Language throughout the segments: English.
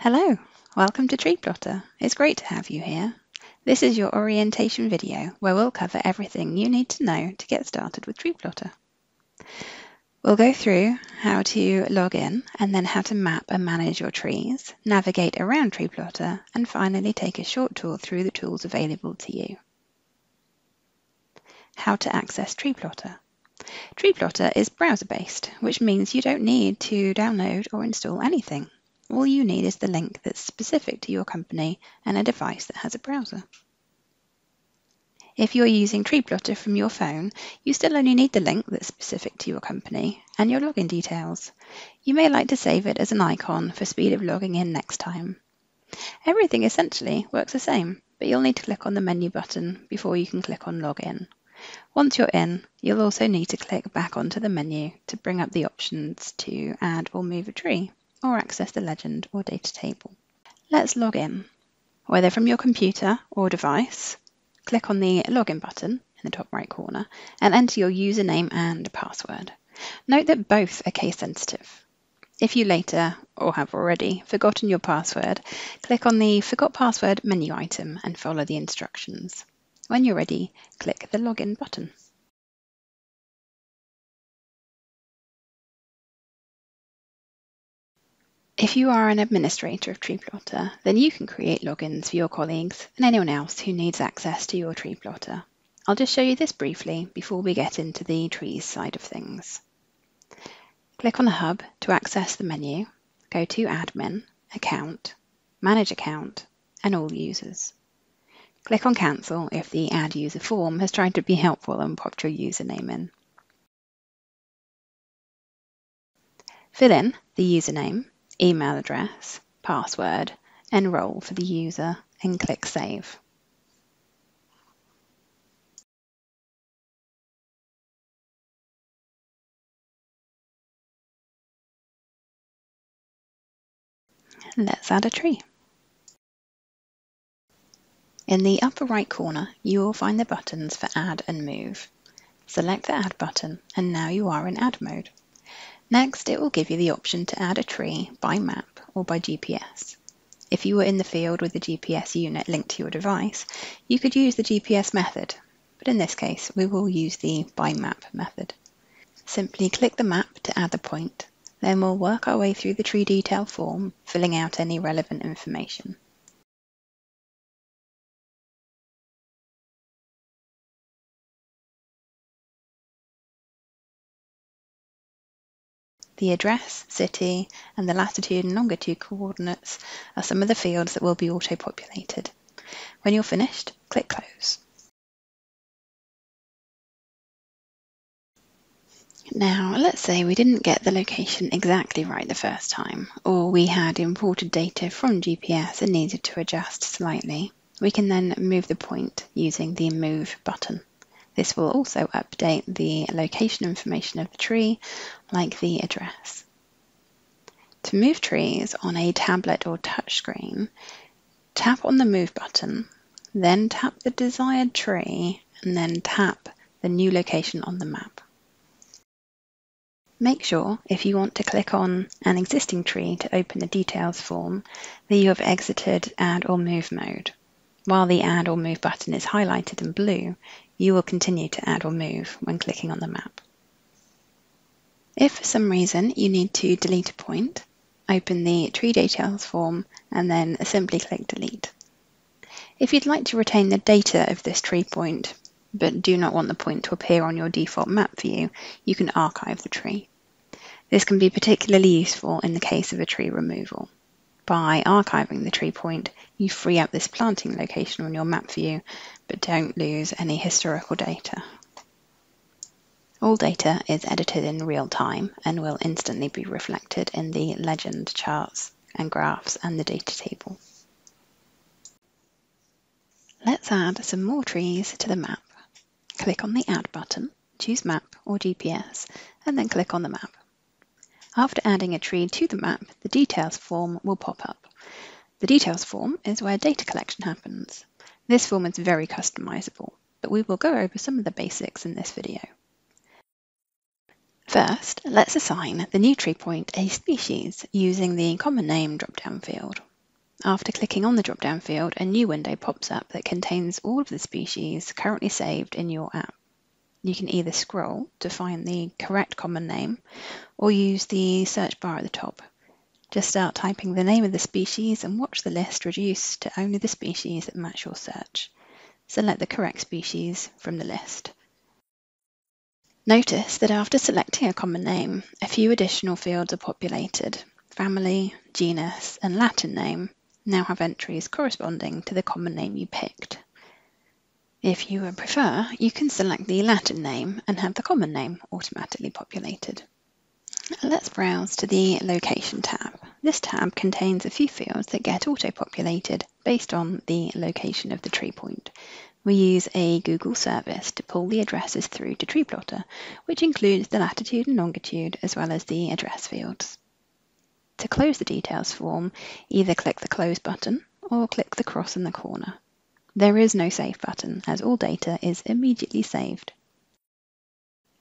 Hello, welcome to TreePlotter. It's great to have you here. This is your orientation video where we'll cover everything you need to know to get started with TreePlotter. We'll go through how to log in and then how to map and manage your trees, navigate around TreePlotter, and finally take a short tour through the tools available to you. How to access TreePlotter. TreePlotter is browser-based, which means you don't need to download or install anything. All you need is the link that's specific to your company and a device that has a browser. If you're using TreePlotter from your phone, you still only need the link that's specific to your company and your login details. You may like to save it as an icon for speed of logging in next time. Everything essentially works the same, but you'll need to click on the menu button before you can click on Login. Once you're in, you'll also need to click back onto the menu to bring up the options to add or move a tree, or access the legend or data table. Let's log in. Whether from your computer or device, click on the login button in the top right corner and enter your username and password. Note that both are case sensitive. If you later, or have already, forgotten your password, click on the Forgot Password menu item and follow the instructions. When you're ready, click the login button. If you are an administrator of TreePlotter, then you can create logins for your colleagues and anyone else who needs access to your TreePlotter. I'll just show you this briefly before we get into the trees side of things. Click on the hub to access the menu, go to Admin, Account, Manage Account, and All Users. Click on Cancel if the Add User form has tried to be helpful and popped your username in. Fill in the username, email address, password, and role for the user, and click Save. Let's add a tree. In the upper right corner, you will find the buttons for Add and Move. Select the Add button, and now you are in Add mode. Next, it will give you the option to add a tree by map or by GPS. If you were in the field with the GPS unit linked to your device, you could use the GPS method, but in this case, we will use the by map method. Simply click the map to add the point, then we'll work our way through the tree detail form, filling out any relevant information. The address, city, and the latitude and longitude coordinates are some of the fields that will be auto-populated. When you're finished, click Close. Now, let's say we didn't get the location exactly right the first time, or we had imported data from GPS and needed to adjust slightly. We can then move the point using the Move button. This will also update the location information of the tree, like the address. To move trees on a tablet or touchscreen, tap on the Move button, then tap the desired tree, and then tap the new location on the map. Make sure, if you want to click on an existing tree to open the details form, that you have exited Add or Move mode. While the Add or Move button is highlighted in blue, you will continue to add or move when clicking on the map. If for some reason you need to delete a point, open the Tree Details form and then simply click Delete. If you'd like to retain the data of this tree point, but do not want the point to appear on your default map view, you can archive the tree. This can be particularly useful in the case of a tree removal. By archiving the tree point, you free up this planting location on your map view, but don't lose any historical data. All data is edited in real time and will instantly be reflected in the legend, charts and graphs and the data table. Let's add some more trees to the map. Click on the Add button, choose Map or GPS, and then click on the map. After adding a tree to the map, the Details form will pop up. The Details form is where data collection happens. This form is very customizable, but we will go over some of the basics in this video. First, let's assign the new tree point a species using the common name drop-down field. After clicking on the drop-down field, a new window pops up that contains all of the species currently saved in your app. You can either scroll to find the correct common name or use the search bar at the top. Just start typing the name of the species and watch the list reduce to only the species that match your search. Select the correct species from the list. Notice that after selecting a common name, a few additional fields are populated. Family, genus, and Latin name now have entries corresponding to the common name you picked. If you would prefer, you can select the Latin name and have the common name automatically populated. Let's browse to the Location tab. This tab contains a few fields that get auto-populated based on the location of the tree point. We use a Google service to pull the addresses through to TreePlotter, which includes the latitude and longitude as well as the address fields. To close the details form, either click the Close button or click the cross in the corner. There is no Save button as all data is immediately saved.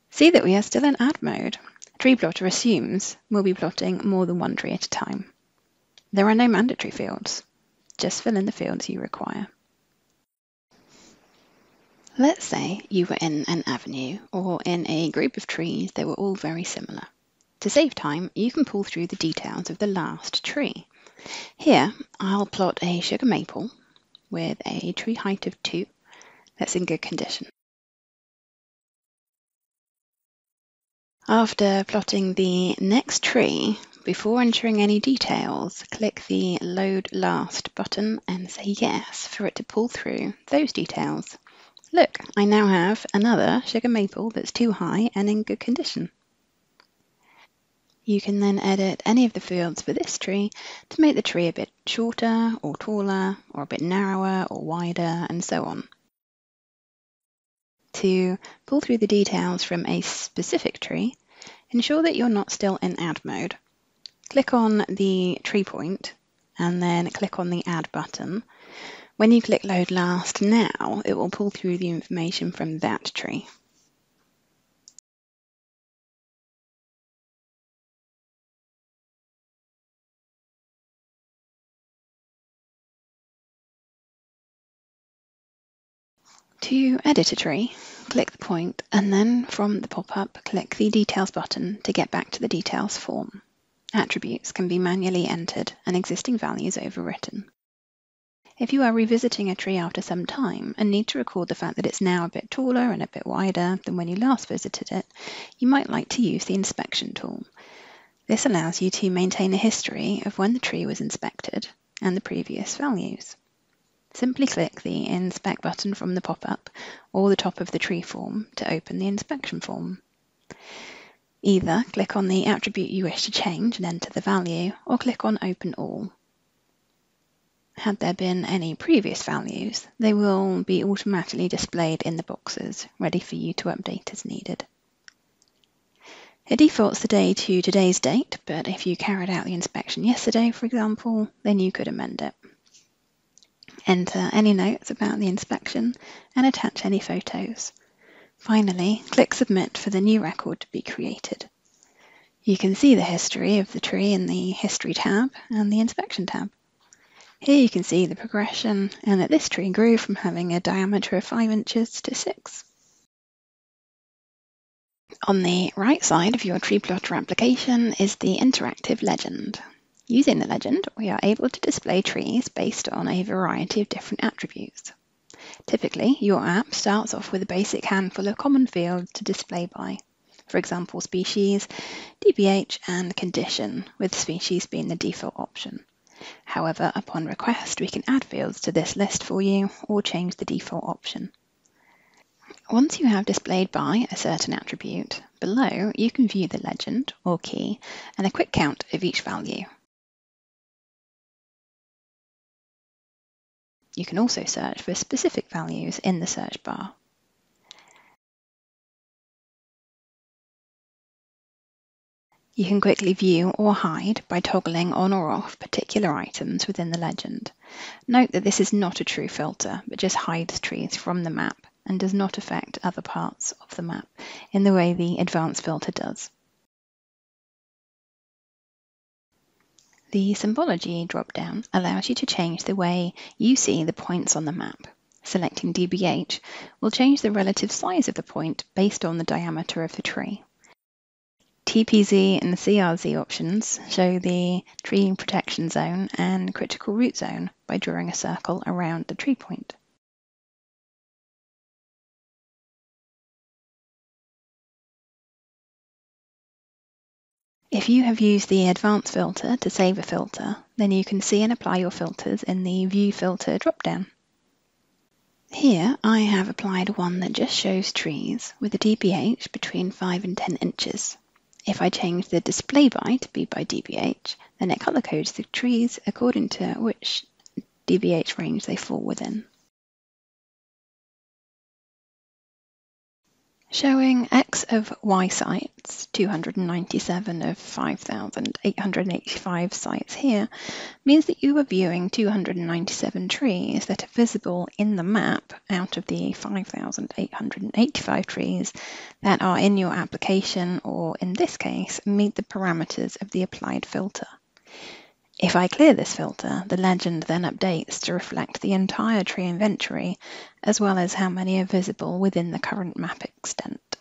See that we are still in Add mode. TreePlotter assumes we'll be plotting more than one tree at a time. There are no mandatory fields. Just fill in the fields you require. Let's say you were in an avenue or in a group of trees that were all very similar. To save time, you can pull through the details of the last tree. Here, I'll plot a sugar maple with a tree height of 2 that's in good condition. After plotting the next tree, before entering any details, click the Load Last button and say yes for it to pull through those details. Look, I now have another sugar maple that's too high and in good condition. You can then edit any of the fields for this tree to make the tree a bit shorter or taller or a bit narrower or wider and so on. To pull through the details from a specific tree, ensure that you're not still in Add mode. Click on the tree point and then click on the Add button. When you click Load Last now, it will pull through the information from that tree. To edit a tree, click the point and then from the pop-up, click the Details button to get back to the Details form. Attributes can be manually entered and existing values overwritten. If you are revisiting a tree after some time and need to record the fact that it's now a bit taller and a bit wider than when you last visited it, you might like to use the Inspection tool. This allows you to maintain a history of when the tree was inspected and the previous values. Simply click the Inspect button from the pop-up or the top of the tree form to open the inspection form. Either click on the attribute you wish to change and enter the value, or click on Open All. Had there been any previous values, they will be automatically displayed in the boxes, ready for you to update as needed. It defaults the day to today's date, but if you carried out the inspection yesterday, for example, then you could amend it. Enter any notes about the inspection and attach any photos. Finally, click Submit for the new record to be created. You can see the history of the tree in the History tab and the Inspection tab. Here you can see the progression and that this tree grew from having a diameter of 5 inches to 6. On the right side of your TreePlotter application is the interactive legend. Using the legend, we are able to display trees based on a variety of different attributes. Typically, your app starts off with a basic handful of common fields to display by, for example, species, DBH, and condition, with species being the default option. However, upon request, we can add fields to this list for you or change the default option. Once you have displayed by a certain attribute, below you can view the legend or key and a quick count of each value. You can also search for specific values in the search bar. You can quickly view or hide by toggling on or off particular items within the legend. Note that this is not a true filter, but just hides trees from the map and does not affect other parts of the map in the way the advanced filter does. The Symbology drop-down allows you to change the way you see the points on the map. Selecting DBH will change the relative size of the point based on the diameter of the tree. TPZ and the CRZ options show the tree protection zone and critical root zone by drawing a circle around the tree point. If you have used the advanced filter to save a filter, then you can see and apply your filters in the View Filter drop-down. Here I have applied one that just shows trees with a DBH between 5 and 10 inches. If I change the display by to be by DBH, then it color codes the trees according to which DBH range they fall within. Showing X of Y sites, 297 of 5,885 sites here, means that you are viewing 297 trees that are visible in the map out of the 5,885 trees that are in your application, or in this case, meet the parameters of the applied filter. If I clear this filter, the legend then updates to reflect the entire tree inventory, as well as how many are visible within the current map extent.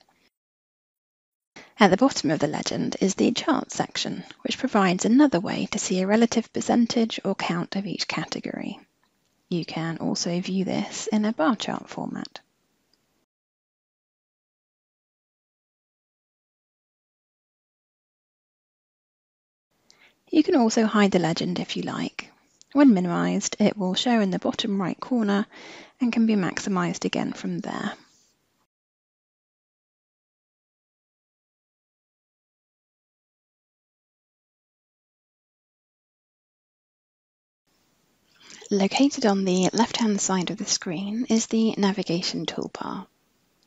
At the bottom of the legend is the chart section, which provides another way to see a relative percentage or count of each category. You can also view this in a bar chart format. You can also hide the legend if you like. When minimized, it will show in the bottom right corner and can be maximized again from there. Located on the left-hand side of the screen is the navigation toolbar.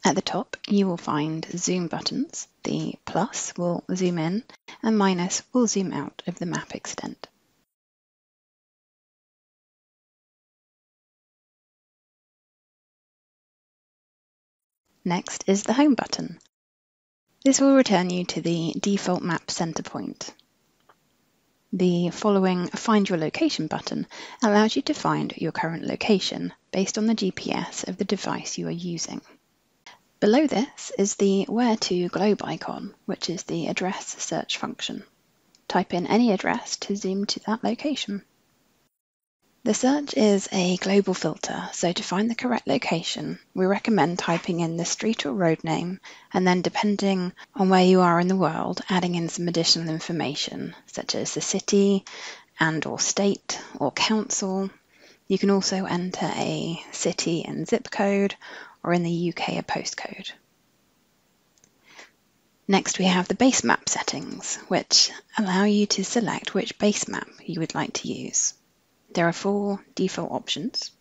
At the top, you will find zoom buttons. The plus will zoom in and minus will zoom out of the map extent. Next is the home button. This will return you to the default map center point. The following Find Your Location button allows you to find your current location based on the GPS of the device you are using. Below this is the Where to globe icon, which is the address search function. Type in any address to zoom to that location. The search is a global filter, so to find the correct location, we recommend typing in the street or road name, and then depending on where you are in the world, adding in some additional information, such as the city and/or state or council. You can also enter a city and zip code, or in the UK a postcode. Next we have the base map settings, which allow you to select which base map you would like to use. There are 4 default options.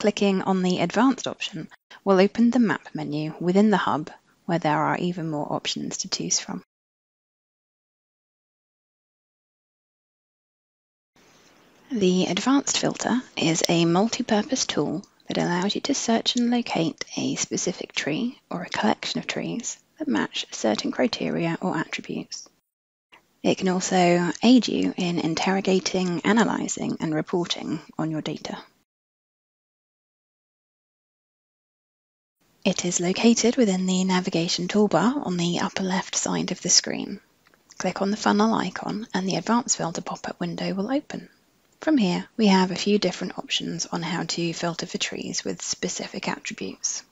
Clicking on the advanced option will open the map menu within the hub, where there are even more options to choose from. The advanced filter is a multi-purpose tool that allows you to search and locate a specific tree or a collection of trees that match certain criteria or attributes. It can also aid you in interrogating, analysing and reporting on your data. It is located within the navigation toolbar on the upper left side of the screen. Click on the funnel icon and the advanced filter pop-up window will open. From here, we have a few different options on how to filter for trees with specific attributes.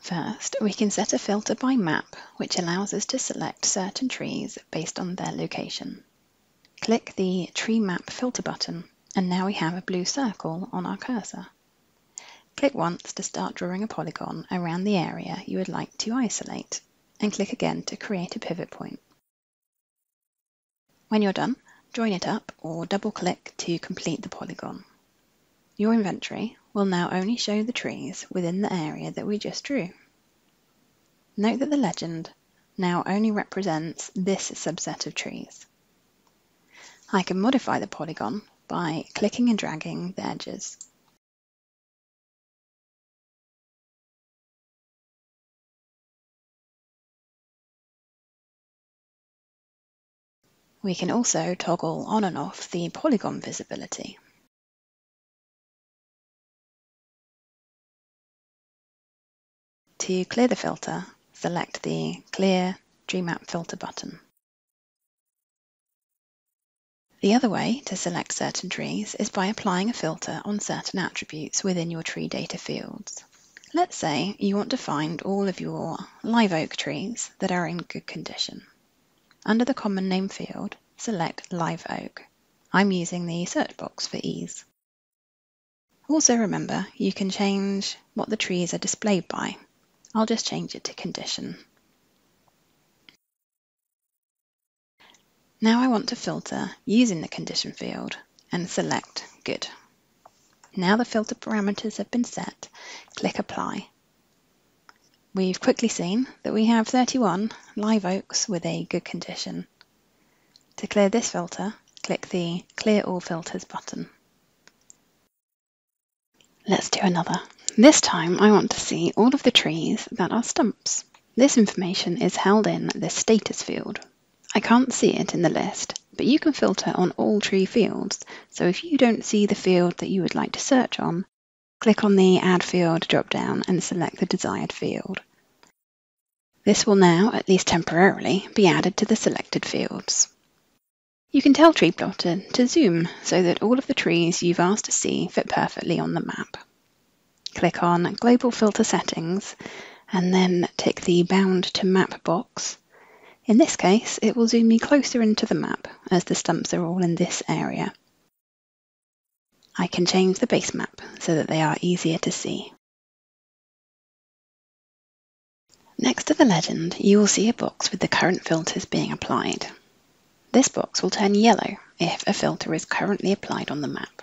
First, we can set a filter by map, which allows us to select certain trees based on their location. Click the Tree Map Filter button, and now we have a blue circle on our cursor. Click once to start drawing a polygon around the area you would like to isolate, and click again to create a pivot point. When you're done, join it up or double-click to complete the polygon. Your inventory will now only show the trees within the area that we just drew. Note that the legend now only represents this subset of trees. I can modify the polygon by clicking and dragging the edges. We can also toggle on and off the polygon visibility. To clear the filter, select the Clear TreeMap Filter button. The other way to select certain trees is by applying a filter on certain attributes within your tree data fields. Let's say you want to find all of your live oak trees that are in good condition. Under the Common Name field, select Live Oak. I'm using the search box for ease. Also remember, you can change what the trees are displayed by. I'll just change it to condition. Now I want to filter using the condition field and select Good. Now the filter parameters have been set, click Apply. We've quickly seen that we have 31 live oaks with a good condition. To clear this filter, click the Clear All Filters button. Let's do another. This time I want to see all of the trees that are stumps. This information is held in the status field. I can't see it in the list, but you can filter on all tree fields, so if you don't see the field that you would like to search on, click on the Add Field drop-down and select the desired field. This will now, at least temporarily, be added to the selected fields. You can tell TreePlotter to zoom so that all of the trees you've asked to see fit perfectly on the map. Click on Global Filter Settings and then tick the Bound to Map box. In this case, it will zoom you closer into the map, as the stumps are all in this area. I can change the base map so that they are easier to see. Next to the legend, you will see a box with the current filters being applied. This box will turn yellow if a filter is currently applied on the map.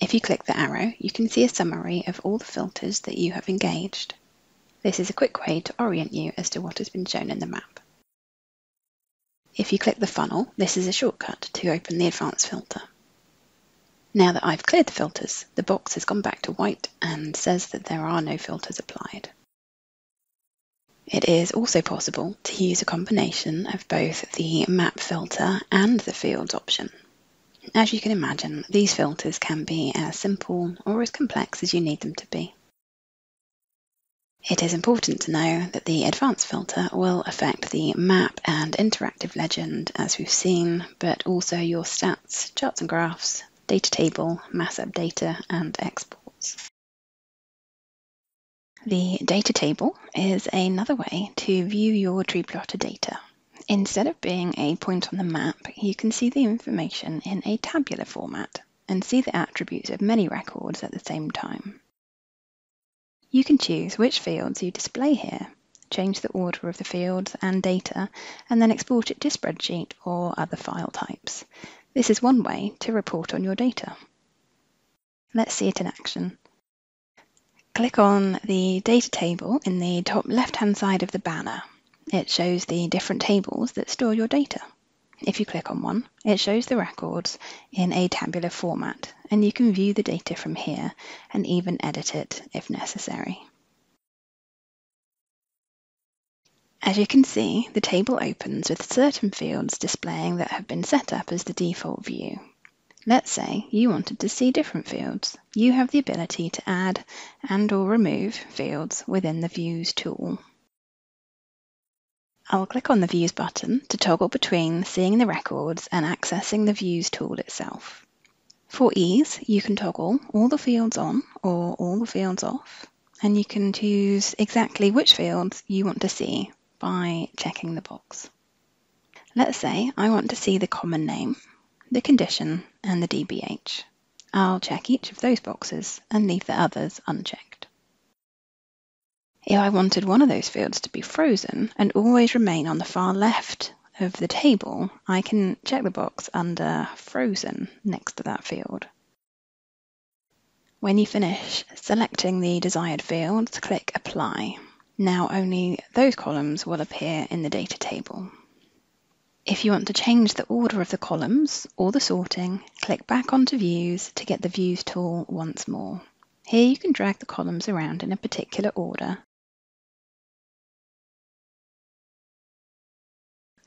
If you click the arrow, you can see a summary of all the filters that you have engaged. This is a quick way to orient you as to what has been shown in the map. If you click the funnel, this is a shortcut to open the advanced filter. Now that I've cleared the filters, the box has gone back to white and says that there are no filters applied. It is also possible to use a combination of both the map filter and the fields option. As you can imagine, these filters can be as simple or as complex as you need them to be. It is important to know that the advanced filter will affect the map and interactive legend, as we've seen, but also your stats, charts and graphs, data table, mass updata, and exports. The data table is another way to view your TreePlotter data. Instead of being a point on the map, you can see the information in a tabular format and see the attributes of many records at the same time. You can choose which fields you display here, change the order of the fields and data, and then export it to spreadsheet or other file types. This is one way to report on your data. Let's see it in action. Click on the data table in the top left-hand side of the banner. It shows the different tables that store your data. If you click on one, it shows the records in a tabular format, and you can view the data from here and even edit it if necessary. As you can see, the table opens with certain fields displaying that have been set up as the default view. Let's say you wanted to see different fields. You have the ability to add and or remove fields within the Views tool. I'll click on the Views button to toggle between seeing the records and accessing the Views tool itself. For ease, you can toggle all the fields on or all the fields off, and you can choose exactly which fields you want to see by checking the box. Let's say I want to see the common name, the condition, and the DBH. I'll check each of those boxes and leave the others unchecked. If I wanted one of those fields to be frozen and always remain on the far left of the table, I can check the box under Frozen next to that field. When you finish selecting the desired fields, click Apply. Now only those columns will appear in the data table. If you want to change the order of the columns or the sorting, click back onto Views to get the Views tool once more. Here you can drag the columns around in a particular order.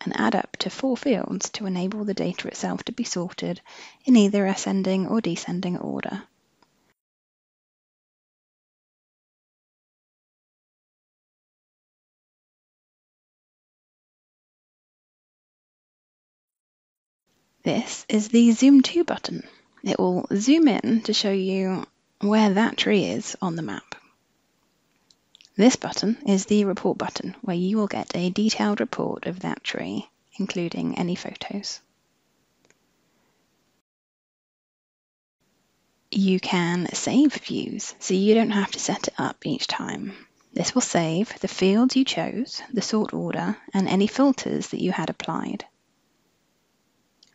and add up to 4 fields to enable the data itself to be sorted in either ascending or descending order. This is the Zoom To button. It will zoom in to show you where that tree is on the map. This button is the report button, where you will get a detailed report of that tree, including any photos. You can save views, so you don't have to set it up each time. This will save the fields you chose, the sort order, and any filters that you had applied.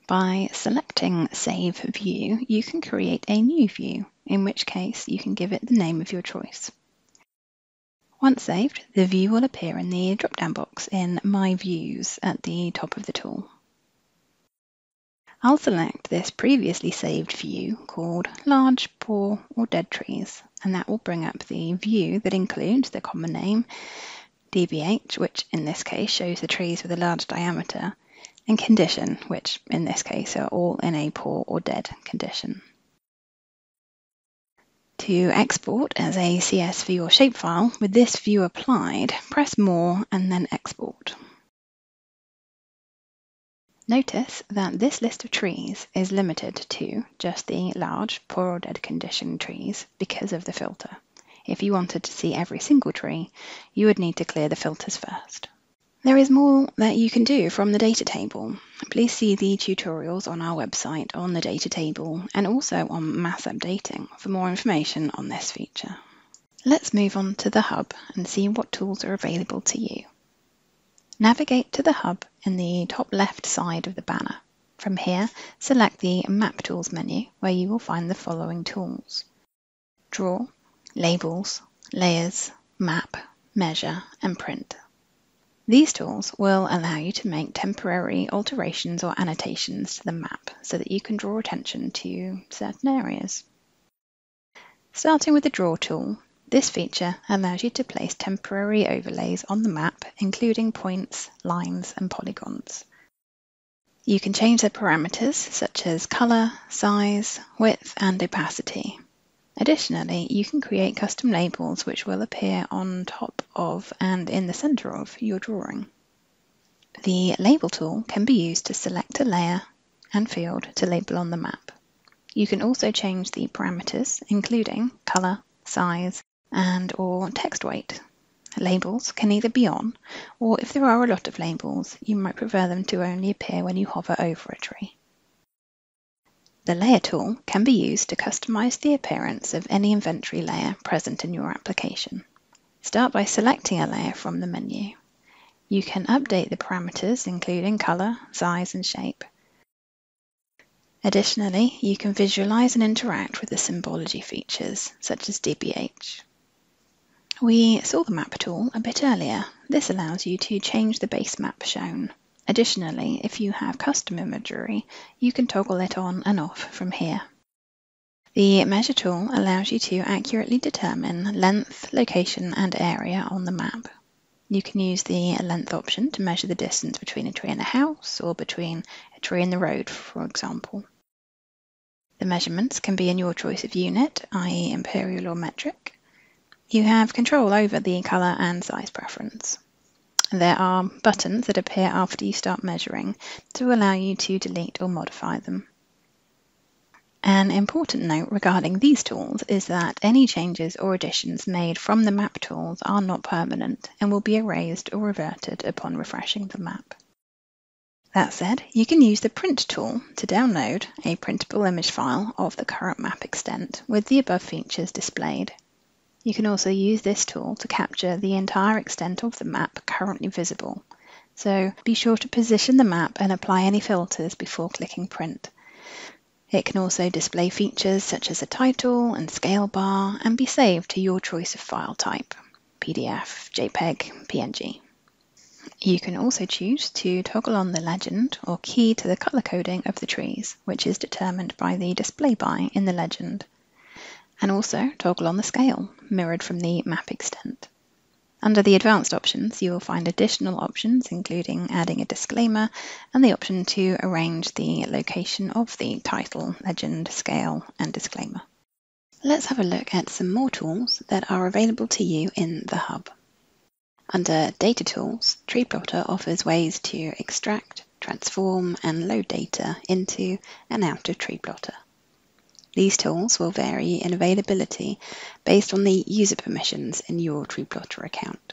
By selecting Save View, you can create a new view, in which case you can give it the name of your choice. Once saved, the view will appear in the drop-down box in My Views at the top of the tool. I'll select this previously saved view called Large, Poor or Dead Trees, and that will bring up the view that includes the common name, DBH, which in this case shows the trees with a large diameter, and condition, which in this case are all in a poor or dead condition. To export as a CSV or shapefile, with this view applied, press More and then Export. Notice that this list of trees is limited to just the large, poor or dead condition trees because of the filter. If you wanted to see every single tree, you would need to clear the filters first. There is more that you can do from the data table. Please see the tutorials on our website on the data table and also on mass updating for more information on this feature. Let's move on to the hub and see what tools are available to you. Navigate to the hub in the top left side of the banner. From here, select the Map Tools menu, where you will find the following tools: Draw, Labels, Layers, Map, Measure and Print. These tools will allow you to make temporary alterations or annotations to the map so that you can draw attention to certain areas. Starting with the Draw tool, this feature allows you to place temporary overlays on the map, including points, lines, and polygons. You can change the parameters such as color, size, width, and opacity. Additionally, you can create custom labels which will appear on top of and in the center of your drawing. The Label tool can be used to select a layer and field to label on the map. You can also change the parameters, including color, size, and/or text weight. Labels can either be on, or if there are a lot of labels, you might prefer them to only appear when you hover over a tree. The Layer tool can be used to customize the appearance of any inventory layer present in your application. Start by selecting a layer from the menu. You can update the parameters, including color, size, and shape. Additionally, you can visualize and interact with the symbology features, such as DBH. We saw the Map tool a bit earlier. This allows you to change the base map shown. Additionally, if you have custom imagery, you can toggle it on and off from here. The Measure tool allows you to accurately determine length, location, and area on the map. You can use the length option to measure the distance between a tree and a house, or between a tree and the road, for example. The measurements can be in your choice of unit, i.e. imperial or metric. You have control over the color and size preference. There are buttons that appear after you start measuring to allow you to delete or modify them. An important note regarding these tools is that any changes or additions made from the map tools are not permanent and will be erased or reverted upon refreshing the map. That said, you can use the Print tool to download a printable image file of the current map extent with the above features displayed. You can also use this tool to capture the entire extent of the map currently visible. So be sure to position the map and apply any filters before clicking Print. It can also display features such as a title and scale bar and be saved to your choice of file type: PDF, JPEG, PNG. You can also choose to toggle on the legend or key to the color coding of the trees, which is determined by the display by in the legend, and also toggle on the scale, mirrored from the map extent. Under the advanced options, you will find additional options, including adding a disclaimer and the option to arrange the location of the title, legend, scale, and disclaimer. Let's have a look at some more tools that are available to you in the Hub. Under Data Tools, TreePlotter offers ways to extract, transform, and load data into and out of TreePlotter. These tools will vary in availability based on the user permissions in your TreePlotter account.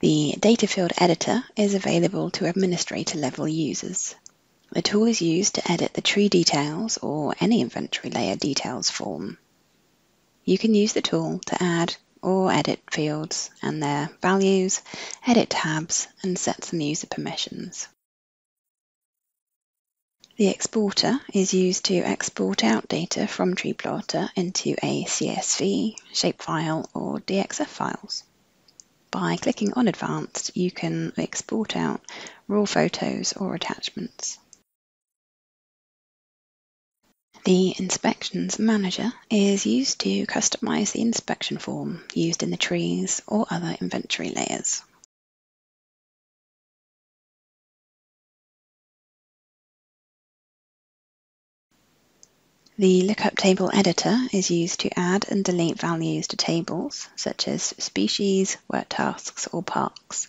The Data Field Editor is available to administrator-level users. The tool is used to edit the tree details or any inventory layer details form. You can use the tool to add or edit fields and their values, edit tabs, and set some user permissions. The exporter is used to export out data from TreePlotter into a CSV, shapefile, or DXF files. By clicking on Advanced, you can export out raw photos or attachments. The Inspections Manager is used to customize the inspection form used in the trees or other inventory layers. The Lookup Table Editor is used to add and delete values to tables such as species, work tasks, or parks.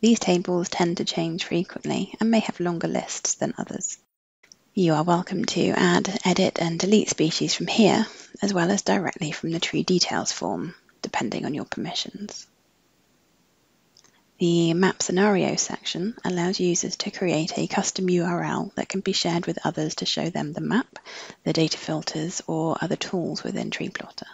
These tables tend to change frequently and may have longer lists than others. You are welcome to add, edit, and delete species from here, as well as directly from the Tree Details form, depending on your permissions. The Map Scenario section allows users to create a custom URL that can be shared with others to show them the map, the data filters, or other tools within TreePlotter.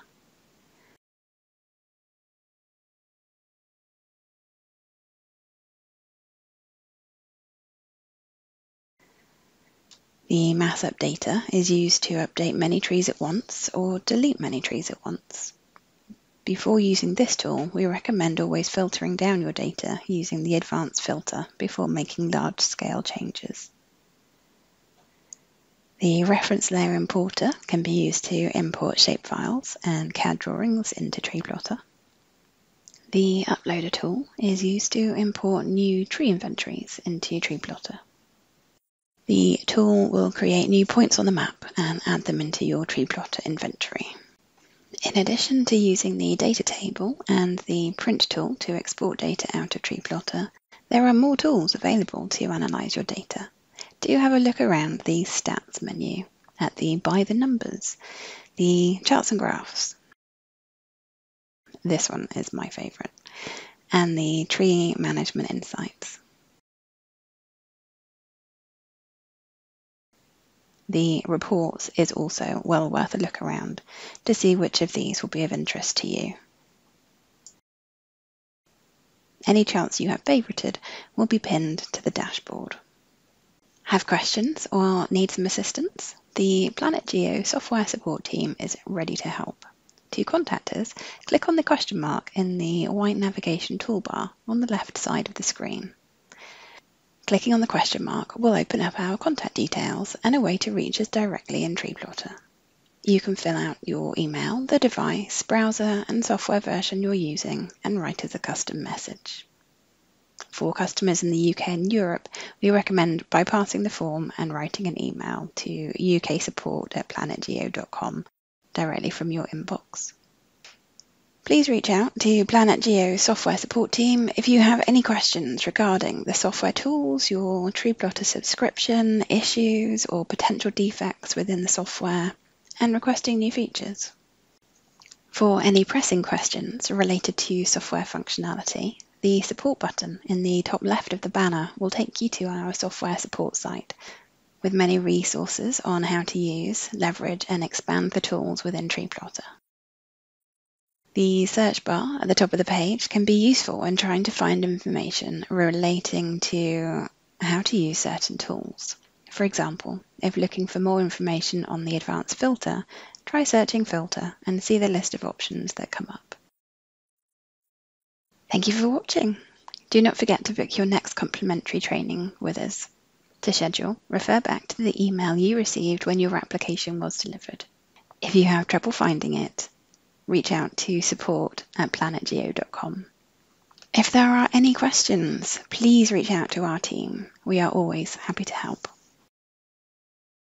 The Mass Updater is used to update many trees at once or delete many trees at once. Before using this tool, we recommend always filtering down your data using the advanced filter before making large-scale changes. The Reference Layer Importer can be used to import shapefiles and CAD drawings into TreePlotter. The Uploader tool is used to import new tree inventories into TreePlotter. The tool will create new points on the map and add them into your TreePlotter inventory. In addition to using the data table and the print tool to export data out of TreePlotter, there are more tools available to analyse your data. Do have a look around the Stats menu at the By the Numbers, the Charts and Graphs. This one is my favourite. And the Tree Management Insights. The reports is also well worth a look around to see which of these will be of interest to you. Any charts you have favourited will be pinned to the dashboard. Have questions or need some assistance? The PlanIT Geo software support team is ready to help. To contact us, click on the question mark in the white navigation toolbar on the left side of the screen. Clicking on the question mark will open up our contact details and a way to reach us directly in TreePlotter. You can fill out your email, the device, browser, and software version you're using and write us a custom message. For customers in the UK and Europe, we recommend bypassing the form and writing an email to uksupport@planitgeo.com directly from your inbox. Please reach out to PlanIT Geo software support team if you have any questions regarding the software tools, your TreePlotter subscription, issues or potential defects within the software, and requesting new features. For any pressing questions related to software functionality, the support button in the top left of the banner will take you to our software support site with many resources on how to use, leverage and expand the tools within TreePlotter. The search bar at the top of the page can be useful when trying to find information relating to how to use certain tools. For example, if looking for more information on the advanced filter, try searching filter and see the list of options that come up. Thank you for watching. Do not forget to book your next complimentary training with us. To schedule, refer back to the email you received when your application was delivered. If you have trouble finding it, reach out to support@planitgeo.com. If there are any questions, please reach out to our team. We are always happy to help.